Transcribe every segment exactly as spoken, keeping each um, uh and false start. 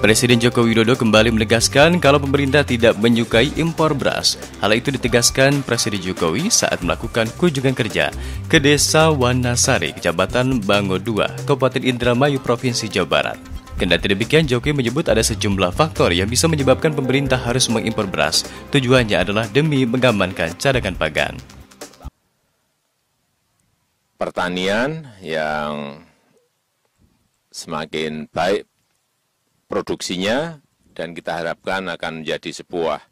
Presiden Joko Widodo kembali menegaskan kalau pemerintah tidak menyukai impor beras. Hal itu ditegaskan Presiden Jokowi saat melakukan kunjungan kerja ke Desa Wanasari, Kecamatan Bangodua, Kabupaten Indramayu, Provinsi Jawa Barat. Kendati demikian, Jokowi menyebut ada sejumlah faktor yang bisa menyebabkan pemerintah harus mengimpor beras. Tujuannya adalah demi mengamankan cadangan pangan. Pertanian yang semakin baik produksinya, dan kita harapkan akan menjadi sebuah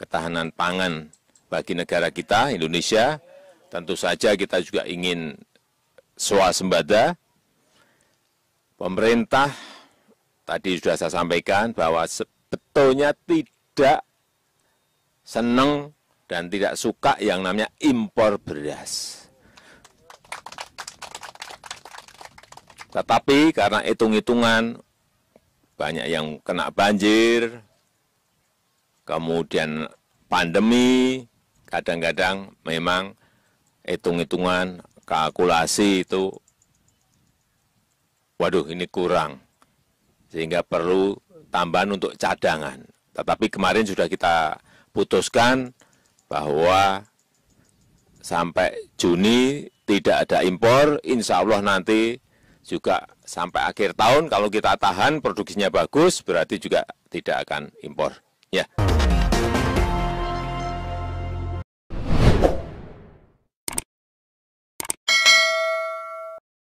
ketahanan pangan bagi negara kita, Indonesia. Tentu saja kita juga ingin swasembada. Pemerintah, tadi sudah saya sampaikan bahwa sebetulnya tidak senang dan tidak suka yang namanya impor beras. Tetapi karena hitung-hitungan, banyak yang kena banjir, kemudian pandemi, kadang-kadang memang hitung-hitungan, kalkulasi itu, waduh ini kurang, sehingga perlu tambahan untuk cadangan. Tetapi kemarin sudah kita putuskan bahwa sampai Juni tidak ada impor, insya Allah nanti juga sampai akhir tahun kalau kita tahan produksinya bagus berarti juga tidak akan impor ya.